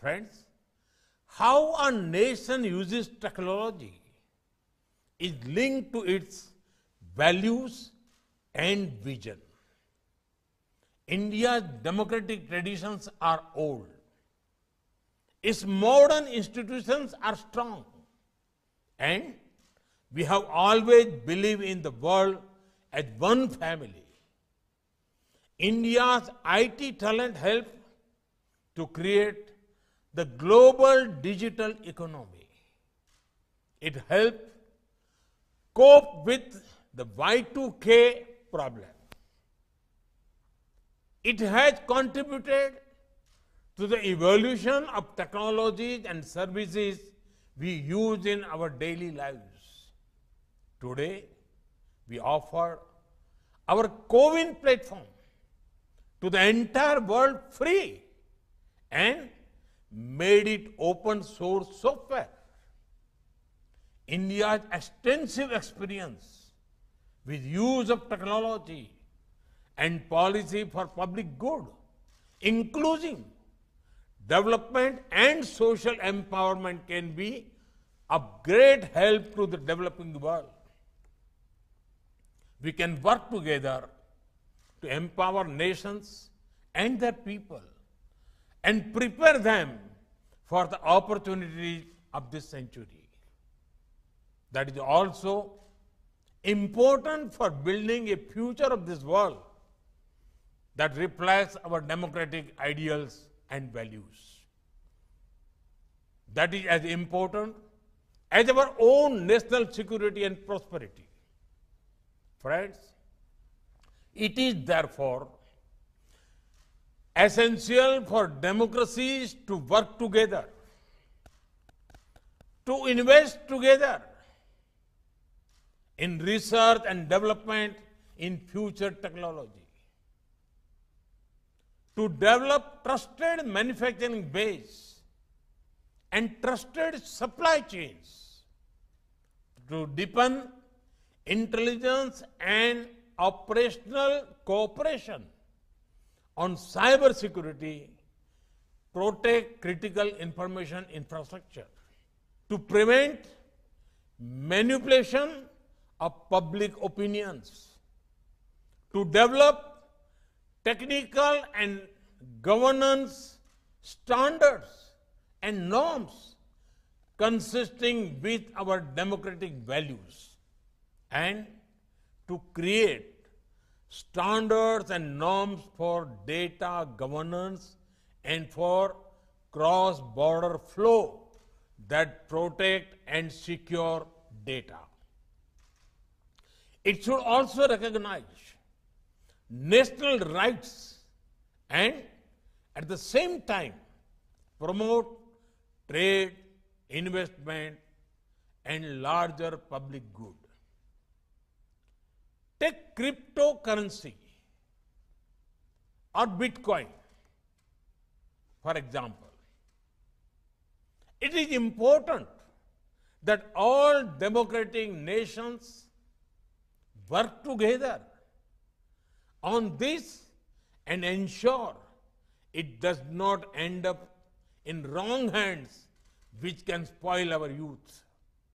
Friends, how a nation uses technology is linked to its values and vision. India's democratic traditions are old. Its modern institutions are strong, and we have always believed in the world as one family. India's IT talent helped to create the global digital economy. It helped cope with the Y2K problem. It has contributed to the evolution of technologies and services we use in our daily lives. Today, we offer our COVID platform to the entire world free and made it open source software. India's extensive experience with use of technology and policy for public good, including development and social empowerment, can be of great help to the developing world. We can work together to empower nations and their people and prepare them for the opportunities of this century. That is also important for building a future of this world that reflects our democratic ideals and values. That is as important as our own national security and prosperity. Friends, it is therefore essential for democracies to work together, to invest together in research and development in future technology, to develop trusted manufacturing base and trusted supply chains, to deepen intelligence and operational cooperation on cyber security, protect critical information infrastructure, to prevent manipulation of public opinions, to develop technical and governance standards and norms consisting with our democratic values, and to create standards and norms for data governance and for cross-border flow that protect and secure data. It should also recognize national rights and at the same time promote trade, investment, and larger public good. Take cryptocurrency or Bitcoin, for example. It is important that all democratic nations work together on this and ensure it does not end up in wrong hands which can spoil our youth.